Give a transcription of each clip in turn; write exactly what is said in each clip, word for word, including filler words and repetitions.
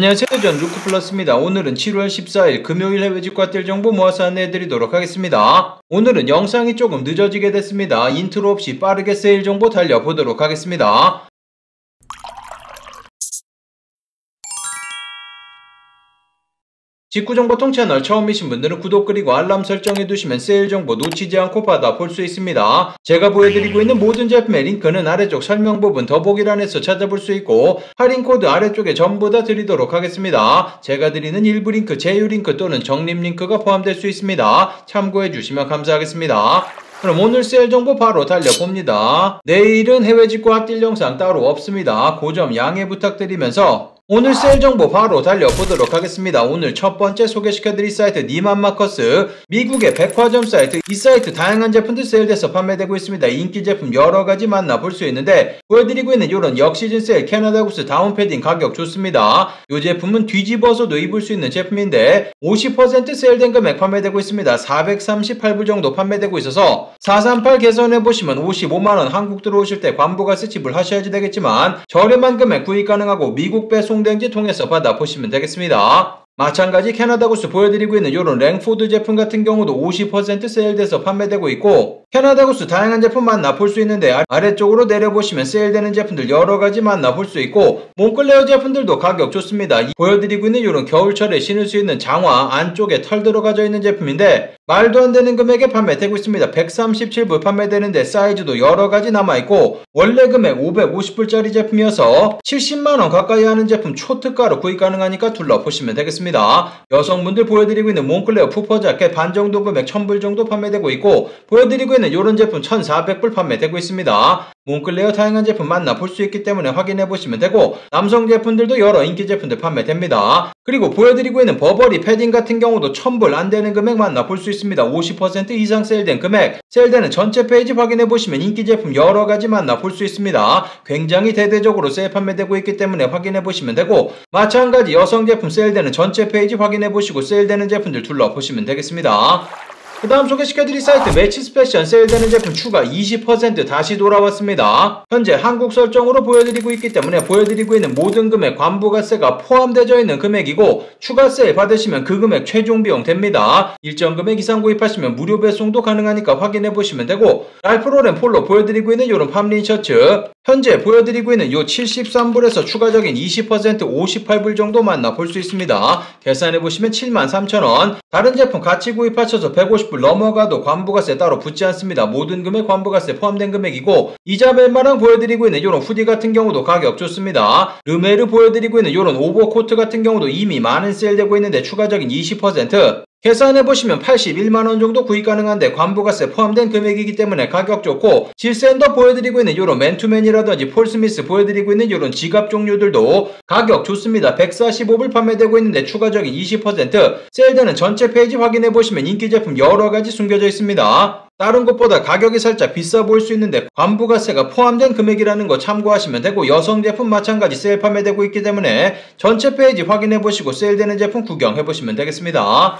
안녕하세요, 전 루크플러스입니다. 오늘은 칠월 십사일 금요일 해외직과들 정보 모아서 안내해드리도록 하겠습니다. 오늘은 영상이 조금 늦어지게 됐습니다. 인트로 없이 빠르게 세일 정보 달려보도록 하겠습니다. 직구정보통 채널 처음이신 분들은 구독 그리고 알람 설정해두시면 세일 정보 놓치지 않고 받아 볼 수 있습니다. 제가 보여드리고 있는 모든 제품의 링크는 아래쪽 설명 부분 더보기란에서 찾아볼 수 있고, 할인코드 아래쪽에 전부 다 드리도록 하겠습니다. 제가 드리는 일부 링크, 제휴 링크 또는 적립 링크가 포함될 수 있습니다. 참고해주시면 감사하겠습니다. 그럼 오늘 세일 정보 바로 달려봅니다. 내일은 해외직구 핫딜 영상 따로 없습니다. 그 점 양해 부탁드리면서 오늘 세일 정보 바로 달려보도록 하겠습니다. 오늘 첫 번째 소개시켜드릴 사이트 니만마커스, 미국의 백화점 사이트. 이 사이트 다양한 제품들 세일돼서 판매되고 있습니다. 인기 제품 여러가지 만나볼 수 있는데, 보여드리고 있는 이런 역시즌 세일 캐나다구스 다운패딩 가격 좋습니다. 이 제품은 뒤집어서도 입을 수 있는 제품인데 오십 퍼센트 세일된 금액 판매되고 있습니다. 사백삼십팔 불 정도 판매되고 있어서 사삼팔 계산해보시면 오십오만 원, 한국 들어오실 때 관부가스 지불하셔야지 되겠지만 저렴한 금액 구입 가능하고 미국 배송 대행지 통해서 받아보시면 되겠습니다. 마찬가지 캐나다구스 보여드리고 있는 이런 랭포드 제품 같은 경우도 오십 퍼센트 세일돼서 판매되고 있고, 캐나다구스 다양한 제품 만나볼 수 있는데 아래쪽으로 내려보시면 세일되는 제품들 여러가지 만나볼 수 있고, 몽클레어 제품들도 가격 좋습니다. 보여드리고 있는 이런 겨울철에 신을 수 있는 장화, 안쪽에 털 들어가져 있는 제품인데 말도 안 되는 금액에 판매되고 있습니다. 백삼십칠 불 판매되는데 사이즈도 여러가지 남아있고, 원래 금액 오백오십 불짜리 제품이어서 칠십만 원 가까이 하는 제품 초특가로 구입 가능하니까 둘러보시면 되겠습니다. 여성분들 보여드리고 있는 몽클레어 푸퍼 자켓 반 정도 금액 천 불 정도 판매되고 있고, 보여드리고 있는 이런 제품 천사백 불 판매되고 있습니다. 몽클레어 다양한 제품 만나볼 수 있기 때문에 확인해보시면 되고, 남성 제품들도 여러 인기 제품들 판매됩니다. 그리고 보여드리고 있는 버버리 패딩 같은 경우도 천 불 안되는 금액 만나볼 수 있습니다. 오십 퍼센트 이상 세일된 금액, 세일되는 전체 페이지 확인해보시면 인기 제품 여러가지 만나볼 수 있습니다. 굉장히 대대적으로 세일 판매되고 있기 때문에 확인해보시면 되고, 마찬가지 여성 제품 세일되는 전체 제 페이지 확인해보시고 세일되는 제품들 둘러보시면 되겠습니다. 그 다음 소개시켜드릴 사이트 매치스패션, 세일되는 제품 추가 이십 퍼센트 다시 돌아왔습니다. 현재 한국 설정으로 보여드리고 있기 때문에 보여드리고 있는 모든 금액 관부가세가 포함되어 있는 금액이고, 추가 세일 받으시면 그 금액 최종 비용 됩니다. 일정 금액 이상 구입하시면 무료 배송도 가능하니까 확인해보시면 되고, 랄프로렌 폴로 보여드리고 있는 이런 팜린 셔츠, 현재 보여드리고 있는 요 칠십삼 불에서 추가적인 이십 퍼센트 오십팔 불 정도 만나볼 수 있습니다. 계산해보시면 칠만 삼천 원, 다른 제품 같이 구입하셔서 백오십 불 넘어가도 관부가세 따로 붙지 않습니다. 모든 금액 관부가세 포함된 금액이고, 이자벨마랑 보여드리고 있는 요런 후디 같은 경우도 가격 좋습니다. 르메르 보여드리고 있는 요런 오버코트 같은 경우도 이미 많은 세일되고 있는데 추가적인 이십 퍼센트, 계산해보시면 팔십일만 원 정도 구입 가능한데 관부가세 포함된 금액이기 때문에 가격 좋고, 질샌더 보여드리고 있는 요런 맨투맨이라든지 폴스미스 보여드리고 있는 요런 지갑 종류들도 가격 좋습니다. 백사십오 불 판매되고 있는데 추가적인 이십 퍼센트, 세일되는 전체 페이지 확인해보시면 인기 제품 여러가지 숨겨져 있습니다. 다른 것보다 가격이 살짝 비싸 보일 수 있는데 관부가세가 포함된 금액이라는 거 참고하시면 되고, 여성 제품 마찬가지 세일 판매되고 있기 때문에 전체 페이지 확인해보시고 세일되는 제품 구경해보시면 되겠습니다.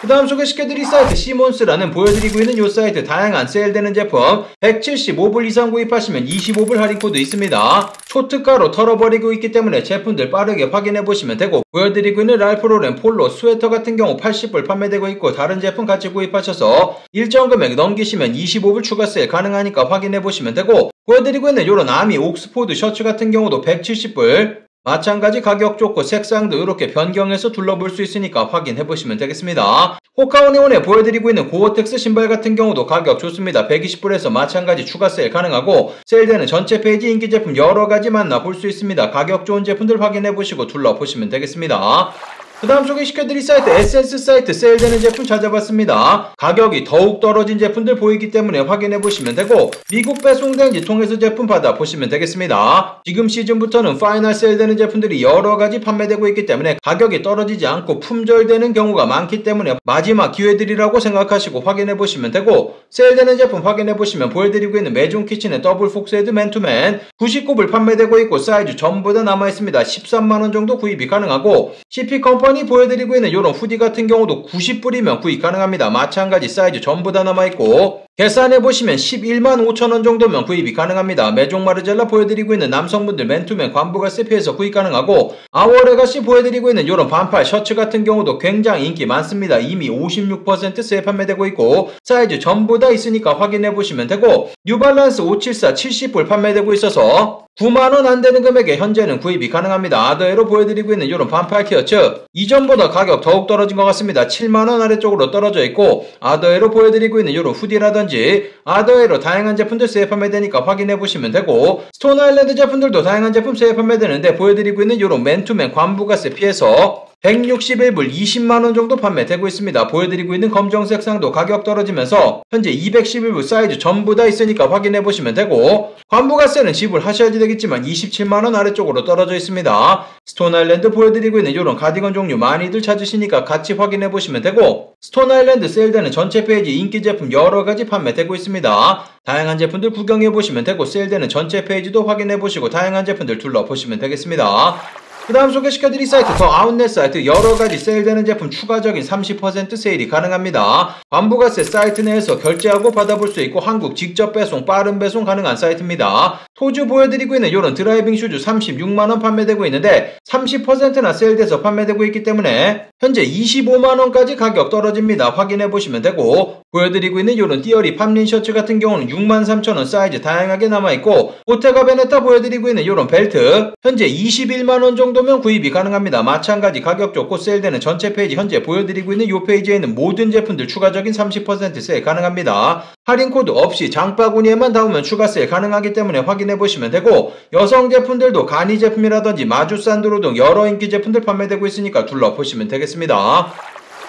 그 다음 소개시켜드릴 사이트 시몬스라는, 보여드리고 있는 이 사이트 다양한 세일되는 제품 백칠십오 불 이상 구입하시면 이십오 불 할인코드 있습니다. 초특가로 털어버리고 있기 때문에 제품들 빠르게 확인해보시면 되고, 보여드리고 있는 랄프로렌 폴로 스웨터 같은 경우 팔십 불 판매되고 있고, 다른 제품 같이 구입하셔서 일정 금액 넘기시면 이십오 불 추가 세일 가능하니까 확인해보시면 되고, 보여드리고 있는 이런 아미 옥스포드 셔츠 같은 경우도 백칠십 불, 마찬가지 가격 좋고 색상도 이렇게 변경해서 둘러볼 수 있으니까 확인해보시면 되겠습니다. 호카오네온에 보여드리고 있는 고어텍스 신발 같은 경우도 가격 좋습니다. 백이십 불에서 마찬가지 추가 세일 가능하고, 세일되는 전체 페이지 인기 제품 여러가지 만나볼 수 있습니다. 가격 좋은 제품들 확인해보시고 둘러보시면 되겠습니다. 그 다음 소개시켜드릴 사이트 에센스 사이트, 세일되는 제품 찾아봤습니다. 가격이 더욱 떨어진 제품들 보이기 때문에 확인해보시면 되고, 미국 배송대행지 통해서 제품 받아보시면 되겠습니다. 지금 시즌부터는 파이널 세일되는 제품들이 여러가지 판매되고 있기 때문에 가격이 떨어지지 않고 품절되는 경우가 많기 때문에 마지막 기회들이라고 생각하시고 확인해보시면 되고, 세일되는 제품 확인해보시면 보여드리고 있는 매종 키친의 더블 폭스헤드 맨투맨 구십구 불 판매되고 있고, 사이즈 전부 다 남아있습니다. 십삼만 원 정도 구입이 가능하고, 씨피컴퍼니 보여드리고 있는 이런 후디 같은 경우도 구십 불이면 구입 가능합니다. 마찬가지 사이즈 전부 다 남아있고, 계산해보시면 십일만 오천 원 정도면 구입이 가능합니다. 메종마르젤라 보여드리고 있는 남성분들 맨투맨 관부가 세피에서 구입 가능하고, 아워레가시 보여드리고 있는 이런 반팔 셔츠 같은 경우도 굉장히 인기 많습니다. 이미 오십육 퍼센트 세일 판매되고 있고 사이즈 전부 다 있으니까 확인해보시면 되고, 뉴발란스 오백칠십사 칠십 불 판매되고 있어서 구만 원 안되는 금액에 현재는 구입이 가능합니다. 아더에러 보여드리고 있는 이런 반팔 티셔츠, 이전보다 가격 더욱 떨어진 것 같습니다. 칠만 원 아래쪽으로 떨어져 있고, 아더에러 보여드리고 있는 이런 후디라든지 아더에러 다양한 제품들 세일 판매되니까 확인해보시면 되고, 스톤아일랜드 제품들도 다양한 제품 세일 판매되는데 보여드리고 있는 이런 맨투맨 관부가세 피해서 백육십일 불 이십만 원 정도 판매되고 있습니다. 보여드리고 있는 검정색 상도 가격 떨어지면서 현재 이백십일 불 사이즈 전부 다 있으니까 확인해보시면 되고, 관부가세는 지불하셔야지 되겠지만 이십칠만 원 아래쪽으로 떨어져 있습니다. 스톤아일랜드 보여드리고 있는 이런 가디건 종류 많이들 찾으시니까 같이 확인해보시면 되고, 스톤아일랜드 세일되는 전체 페이지 인기 제품 여러가지 판매되고 있습니다. 다양한 제품들 구경해보시면 되고, 세일되는 전체 페이지도 확인해보시고 다양한 제품들 둘러보시면 되겠습니다. 그 다음 소개시켜드릴 사이트 더아웃넷 사이트, 여러가지 세일되는 제품 추가적인 삼십 퍼센트 세일이 가능합니다. 관부가세 사이트 내에서 결제하고 받아볼 수 있고, 한국 직접 배송 빠른 배송 가능한 사이트입니다. 토즈 보여드리고 있는 이런 드라이빙 슈즈 삼십육만 원 판매되고 있는데 삼십 퍼센트나 세일돼서 판매되고 있기 때문에 현재 이십오만 원까지 가격 떨어집니다. 확인해보시면 되고, 보여드리고 있는 이런 띠어리 팜린 셔츠 같은 경우는 육만 삼천 원 사이즈 다양하게 남아있고, 보테가베네타 보여드리고 있는 이런 벨트 현재 이십일만 원 정도 정도면 구입이 가능합니다. 마찬가지 가격 좋고 세일되는 전체 페이지 현재 보여드리고 있는 이 페이지에 있는 모든 제품들 추가적인 삼십 퍼센트 세일 가능합니다. 할인 코드 없이 장바구니에만 담으면 추가 세일 가능하기 때문에 확인해보시면 되고, 여성 제품들도 가니 제품이라든지 마주 산드로 등 여러 인기 제품들 판매되고 있으니까 둘러보시면 되겠습니다.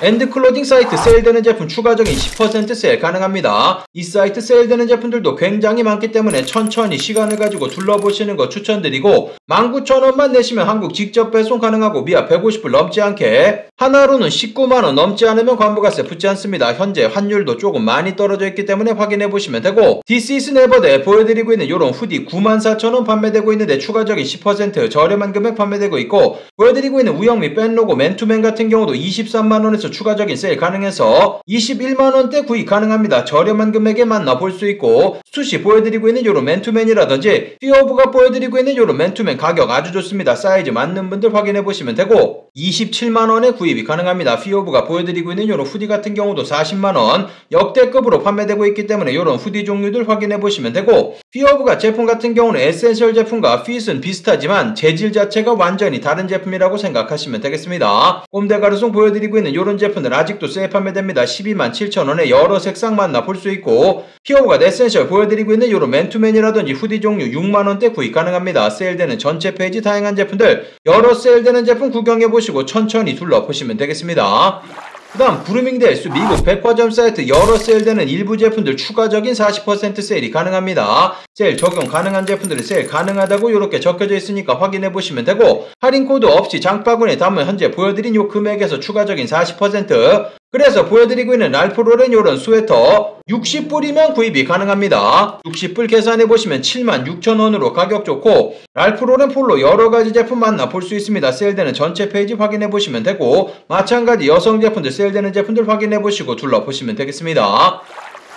엔드클로딩 사이트 세일되는 제품 추가적인 십 퍼센트 세일 가능합니다. 이 사이트 세일되는 제품들도 굉장히 많기 때문에 천천히 시간을 가지고 둘러보시는 거 추천드리고, 만 구천 원만 내시면 한국 직접 배송 가능하고 미아 백오십 불 넘지 않게 하나로는 십구만 원 넘지 않으면 관부가세 붙지 않습니다. 현재 환율도 조금 많이 떨어져 있기 때문에 확인해보시면 되고, This is Neverday 보여드리고 있는 이런 후디 구만 사천 원 판매되고 있는데 추가적인 십 퍼센트 저렴한 금액 판매되고 있고, 보여드리고 있는 우영미 밴로고 맨투맨 같은 경우도 이십삼만 원에서 추가적인 세일 가능해서 이십일만 원대 구입 가능합니다. 저렴한 금액에 만나볼 수 있고, 스투시 보여드리고 있는 요런 맨투맨이라든지 피어오브갓 보여드리고 있는 요런 맨투맨 가격 아주 좋습니다. 사이즈 맞는 분들 확인해보시면 되고, 이십칠만 원에 구입이 가능합니다. 피어오브갓 보여드리고 있는 요런 후디 같은 경우도 사십만 원 역대급으로 판매되고 있기 때문에 요런 후디 종류들 확인해보시면 되고, 피어오브갓 제품 같은 경우는 에센셜 제품과 핏은 비슷하지만 재질 자체가 완전히 다른 제품이라고 생각하시면 되겠습니다. 꼼데가르송 보여드리고 있는 요런 제품들 아직도 세일 판매됩니다. 십이만 칠천 원에 여러 색상 만나볼 수 있고, 피어오브갓 에센셜 보여드리고 있는 요런 맨투맨이라든지 후디 종류 육만 원대 구입 가능합니다. 세일되는 전체 페이지 다양한 제품들 여러 세일되는 제품 구경해보시고 천천히 둘러보시면 되겠습니다. 그 다음 그루밍데일스 미국 백화점 사이트 여러 세일되는 일부 제품들 추가적인 사십 퍼센트 세일이 가능합니다. 세일 적용 가능한 제품들이 세일 가능하다고 이렇게 적혀져 있으니까 확인해보시면 되고, 할인 코드 없이 장바구니에 담은 현재 보여드린 요 금액에서 추가적인 사십 퍼센트, 그래서 보여드리고 있는 랄프로렌 요런 스웨터 육십 불이면 구입이 가능합니다. 육십 불 계산해보시면 칠만 육천 원으로 가격 좋고, 랄프로렌 폴로 여러가지 제품 만나볼 수 있습니다. 세일되는 전체 페이지 확인해보시면 되고, 마찬가지 여성 제품들 세일되는 제품들 확인해보시고 둘러보시면 되겠습니다.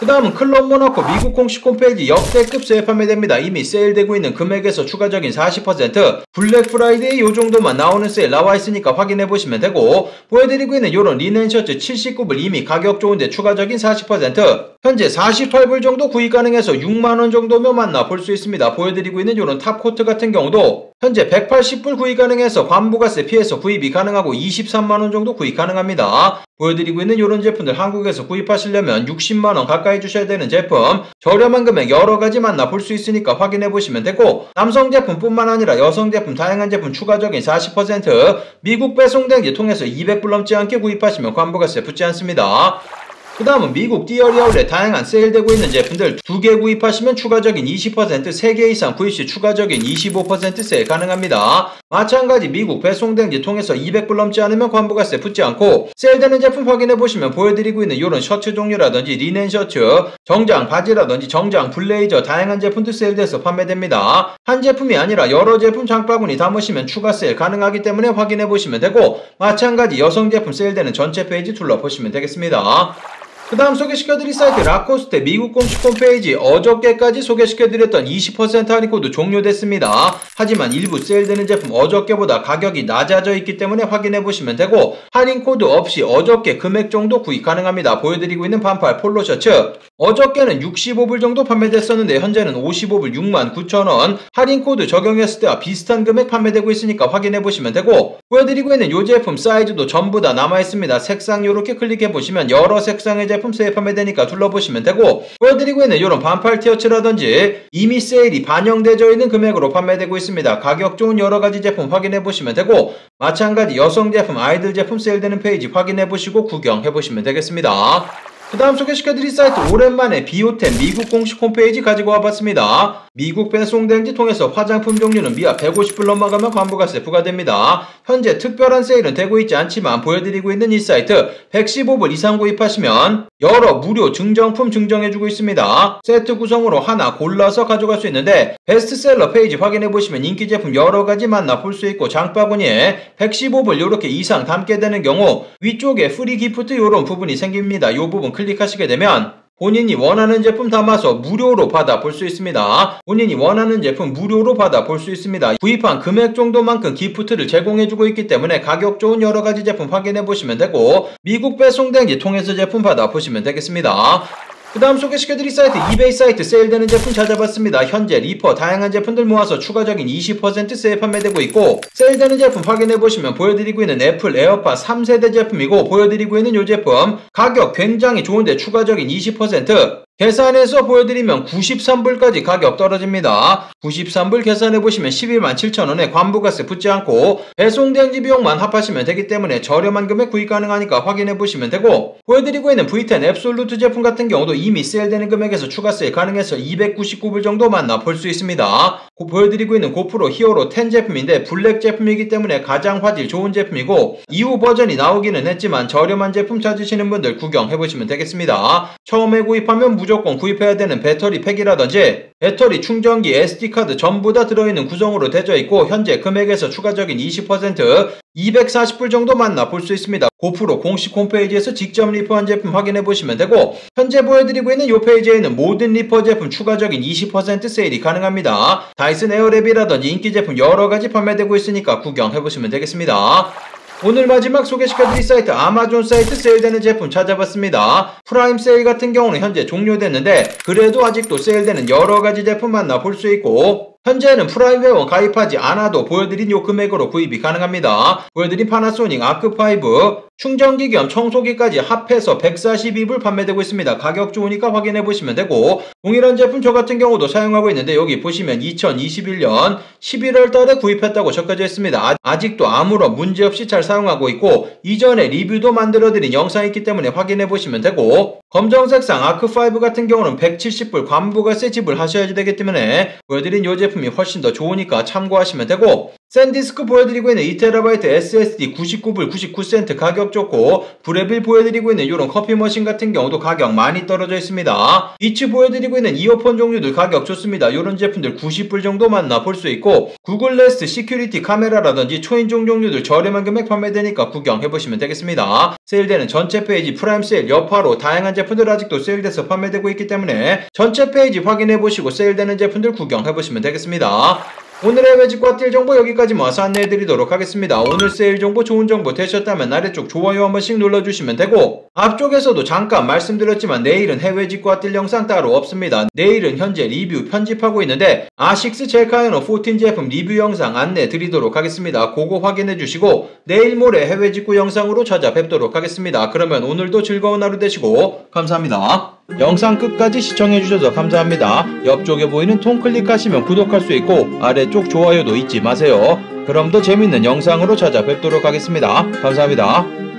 그 다음은 클럽 모나코 미국 공식 홈페이지 역대급 세일 판매됩니다. 이미 세일되고 있는 금액에서 추가적인 사십 퍼센트, 블랙프라이데이 요정도만 나오는 세일 나와있으니까 확인해보시면 되고, 보여드리고 있는 요런 리넨 셔츠 칠십구 불 이미 가격 좋은데 추가적인 사십 퍼센트, 현재 사십팔 불 정도 구입 가능해서 육만 원 정도면 만나볼 수 있습니다. 보여드리고 있는 요런 탑코트 같은 경우도 현재 백팔십 불 구입 가능해서 관부가세 피해서 구입이 가능하고 이십삼만 원 정도 구입 가능합니다. 보여드리고 있는 이런 제품들 한국에서 구입하시려면 육십만 원 가까이 주셔야 되는 제품 저렴한 금액 여러가지 만나볼 수 있으니까 확인해보시면 되고, 남성 제품뿐만 아니라 여성 제품 다양한 제품 추가적인 사십 퍼센트, 미국 배송대행지 통해서 이백 불 넘지 않게 구입하시면 관부가세 붙지 않습니다. 그 다음은 미국 띠어리 아울렛 다양한 세일되고 있는 제품들 두 개 구입하시면 추가적인 이십 퍼센트, 세 개 이상 구입시 추가적인 이십오 퍼센트 세일 가능합니다. 마찬가지 미국 배송대행지 통해서 이백 불 넘지 않으면 관부가세 붙지 않고, 세일되는 제품 확인해보시면 보여드리고 있는 이런 셔츠 종류라든지 리넨 셔츠, 정장 바지라든지 정장 블레이저 다양한 제품도 세일돼서 판매됩니다. 한 제품이 아니라 여러 제품 장바구니 담으시면 추가 세일 가능하기 때문에 확인해보시면 되고, 마찬가지 여성 제품 세일되는 전체 페이지 둘러보시면 되겠습니다. 그 다음 소개시켜드릴 사이트 라코스테 미국 공식 홈페이지 어저께까지 소개시켜드렸던 이십 퍼센트 할인코드 종료됐습니다. 하지만 일부 세일되는 제품 어저께보다 가격이 낮아져 있기 때문에 확인해보시면 되고, 할인코드 없이 어저께 금액 정도 구입 가능합니다. 보여드리고 있는 반팔 폴로 셔츠 어저께는 육십오 불 정도 판매됐었는데 현재는 오십오 불 육만 구천 원, 할인코드 적용했을 때와 비슷한 금액 판매되고 있으니까 확인해보시면 되고, 보여드리고 있는 이 제품 사이즈도 전부 다 남아있습니다. 색상 이렇게 클릭해보시면 여러 색상의 제품 세일 판매되니까 둘러보시면 되고, 보여드리고 있는 이런 반팔 티셔츠라든지 이미 세일이 반영되어 있는 금액으로 판매되고 있습니다. 가격 좋은 여러가지 제품 확인해보시면 되고, 마찬가지 여성 제품, 아이들 제품 세일되는 페이지 확인해보시고 구경해보시면 되겠습니다. 그 다음 소개시켜드릴 사이트 오랜만에 비오템 미국 공식 홈페이지 가지고 와봤습니다. 미국 배송대행지 통해서 화장품 종류는 미화 백오십 불 넘어가면 관부가세 부과됩니다. 현재 특별한 세일은 되고 있지 않지만 보여드리고 있는 이 사이트 백십오 불 이상 구입하시면 여러 무료 증정품 증정해주고 있습니다. 세트 구성으로 하나 골라서 가져갈 수 있는데 베스트셀러 페이지 확인해보시면 인기 제품 여러가지 만나볼 수 있고, 장바구니에 백십오 불 이렇게 이상 담게 되는 경우 위쪽에 프리 기프트 이런 부분이 생깁니다. 이 부분 클릭 클릭하시게 되면 본인이 원하는 제품 담아서 무료로 받아 볼 수 있습니다. 본인이 원하는 제품 무료로 받아 볼 수 있습니다. 구입한 금액 정도만큼 기프트를 제공해주고 있기 때문에 가격 좋은 여러가지 제품 확인해보시면 되고, 미국 배송대행지 통해서 제품 받아 보시면 되겠습니다. 그 다음 소개시켜드릴 사이트 이베이 사이트 세일되는 제품 찾아봤습니다. 현재 리퍼 다양한 제품들 모아서 추가적인 이십 퍼센트 세일 판매되고 있고, 세일되는 제품 확인해보시면 보여드리고 있는 애플 에어팟 삼 세대 제품이고, 보여드리고 있는 이 제품 가격 굉장히 좋은데 추가적인 이십 퍼센트 계산해서 보여드리면 구십삼 불까지 가격 떨어집니다. 구십삼 불 계산해보시면 십일만 칠천 원에 관부가세 붙지 않고 배송대행지 비용만 합하시면 되기 때문에 저렴한 금액 구입 가능하니까 확인해보시면 되고, 보여드리고 있는 브이 텐 앱솔루트 제품 같은 경우도 이미 세일되는 금액에서 추가 세일 가능해서 이백구십구 불 정도 만나볼 수 있습니다. 고, 보여드리고 있는 고프로 히어로 십 제품인데 블랙 제품이기 때문에 가장 화질 좋은 제품이고, 이후 버전이 나오기는 했지만 저렴한 제품 찾으시는 분들 구경해보시면 되겠습니다. 처음에 구입하면 무조건 구입해야 되는 배터리 팩이라든지 배터리, 충전기, 에스디카드 전부 다 들어있는 구성으로 되어 있고, 현재 금액에서 추가적인 이십 퍼센트 이백사십 불 정도 만나볼 수 있습니다. 고프로 공식 홈페이지에서 직접 리퍼한 제품 확인해보시면 되고, 현재 보여드리고 있는 이 페이지에는 모든 리퍼 제품 추가적인 이십 퍼센트 세일이 가능합니다. 다이슨 에어랩이라든지 인기 제품 여러가지 판매되고 있으니까 구경해보시면 되겠습니다. 오늘 마지막 소개시켜드릴 사이트 아마존 사이트 세일되는 제품 찾아봤습니다. 프라임 세일 같은 경우는 현재 종료됐는데 그래도 아직도 세일되는 여러가지 제품 만나볼 수 있고, 현재는 프라임 회원 가입하지 않아도 보여드린 요 금액으로 구입이 가능합니다. 보여드린 파나소닉 아크오 충전기 겸 청소기까지 합해서 백사십이 불 판매되고 있습니다. 가격 좋으니까 확인해보시면 되고, 동일한 제품 저 같은 경우도 사용하고 있는데 여기 보시면 이천이십일 년 십일월 달에 구입했다고 적혀져 있습니다. 아직도 아무런 문제없이 잘 사용하고 있고, 이전에 리뷰도 만들어드린 영상이 있기 때문에 확인해보시면 되고, 검정색상 아크오 같은 경우는 백칠십 불 관부가세 지불하셔야 되기 때문에 보여드린 요 제품 제품이 훨씬 더 좋으니까 참고하시면 되고, 샌디스크 보여드리고 있는 이 테라바이트 에스에스디 구십구 불 구십구 센트 가격 좋고, 브레빌 보여드리고 있는 이런 커피 머신 같은 경우도 가격 많이 떨어져 있습니다. 이츠 보여드리고 있는 이어폰 종류들 가격 좋습니다. 이런 제품들 구십 불 정도 만나볼 수 있고, 구글레스 시큐리티 카메라라든지 초인종 종류들 저렴한 금액 판매되니까 구경해보시면 되겠습니다. 세일되는 전체 페이지 프라임 세일 여파로 다양한 제품들 아직도 세일돼서 판매되고 있기 때문에 전체 페이지 확인해보시고 세일되는 제품들 구경해보시면 되겠습니다. 오늘의 외집과 딜 정보 여기까지 모아서 안내해드리도록 하겠습니다. 오늘 세일 정보 좋은 정보 되셨다면 아래쪽 좋아요 한 번씩 눌러주시면 되고, 앞쪽에서도 잠깐 말씀드렸지만 내일은 해외집과 딜 영상 따로 없습니다. 내일은 현재 리뷰 편집하고 있는데 아식스 젤카이너 사십사 제품 리뷰 영상 안내드리도록 하겠습니다. 그거 확인해주시고 내일 모레 해외집구 영상으로 찾아뵙도록 하겠습니다. 그러면 오늘도 즐거운 하루 되시고 감사합니다. 영상 끝까지 시청해주셔서 감사합니다. 옆쪽에 보이는 통 클릭하시면 구독할 수 있고 아래쪽 좋아요도 잊지 마세요. 그럼 더 재밌는 영상으로 찾아뵙도록 하겠습니다. 감사합니다.